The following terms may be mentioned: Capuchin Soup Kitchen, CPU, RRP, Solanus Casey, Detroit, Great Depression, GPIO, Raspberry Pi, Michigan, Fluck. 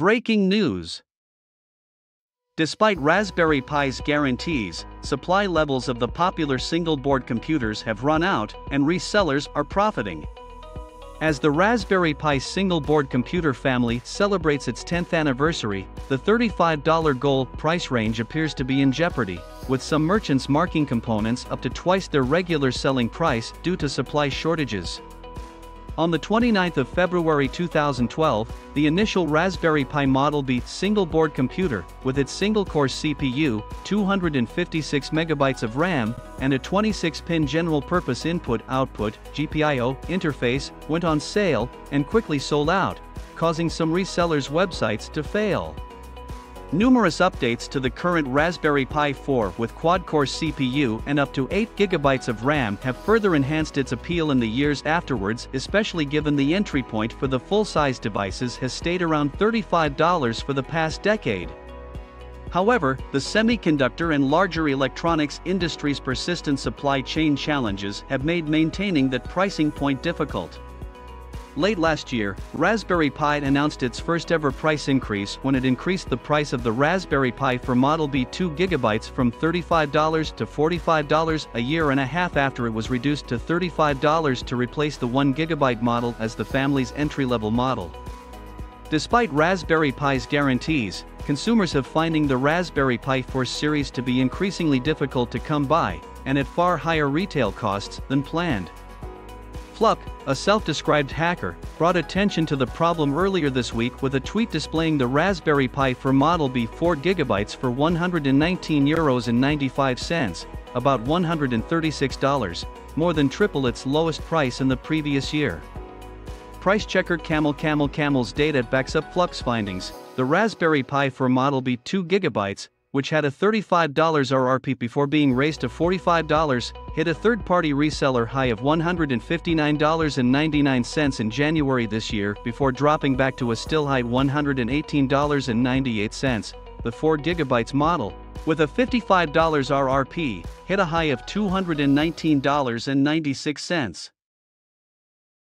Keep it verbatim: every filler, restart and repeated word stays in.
Breaking news. Despite Raspberry Pi's guarantees, supply levels of the popular single-board computers have run out, and resellers are profiting. As the Raspberry Pi single-board computer family celebrates its tenth anniversary, the thirty-five dollar gold price range appears to be in jeopardy, with some merchants marking components up to twice their regular selling price due to supply shortages. On the twenty-ninth of February two thousand twelve, the initial Raspberry Pi Model B single-board computer, with its single-core C P U, two hundred fifty-six megabytes of RAM, and a twenty-six pin general-purpose input-output (G P I O) interface, went on sale and quickly sold out, causing some resellers' websites to fail. Numerous updates to the current Raspberry Pi four with quad-core C P U and up to eight gigabytes of RAM have further enhanced its appeal in the years afterwards, especially given the entry point for the full-size devices has stayed around thirty-five dollars for the past decade. However, the semiconductor and larger electronics industry's persistent supply chain challenges have made maintaining that pricing point difficult. Late last year, Raspberry Pi announced its first-ever price increase when it increased the price of the Raspberry Pi for Model B two gigabytes from thirty-five dollars to forty-five dollars a year and a half after it was reduced to thirty-five dollars to replace the one gigabyte model as the family's entry-level model. Despite Raspberry Pi's guarantees, consumers have finding the Raspberry Pi four series to be increasingly difficult to come by, and at far higher retail costs than planned. Fluck, a self-described hacker, brought attention to the problem earlier this week with a tweet displaying the Raspberry Pi for Model B four gigabytes for one hundred nineteen euros and ninety-five cents, about one hundred thirty-six dollars, more than triple its lowest price in the previous year. Price checker Camel Camel Camel's data backs up Fluck's findings. The Raspberry Pi for Model B two gigabytes, which had a thirty-five dollar R R P before being raised to forty-five dollars, hit a third-party reseller high of one hundred fifty-nine dollars and ninety-nine cents in January this year before dropping back to a still high one hundred eighteen dollars and ninety-eight cents, the four gigabyte model, with a fifty-five dollar R R P, hit a high of two hundred nineteen dollars and ninety-six cents.